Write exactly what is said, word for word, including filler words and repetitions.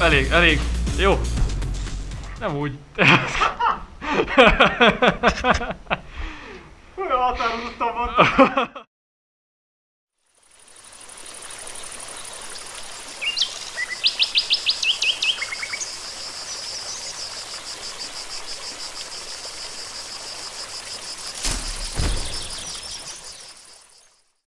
Elég, elég, jó. Nem úgy.